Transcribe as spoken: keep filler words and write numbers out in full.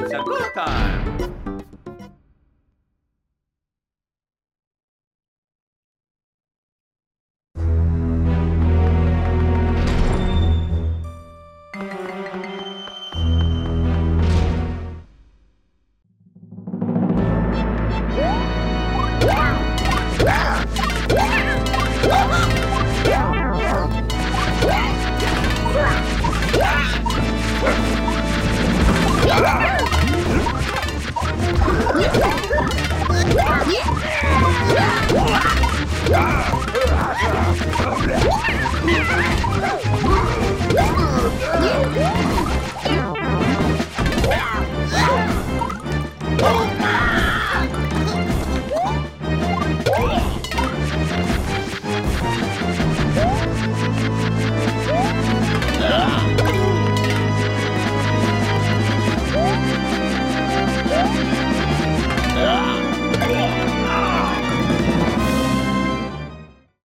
It's a good time.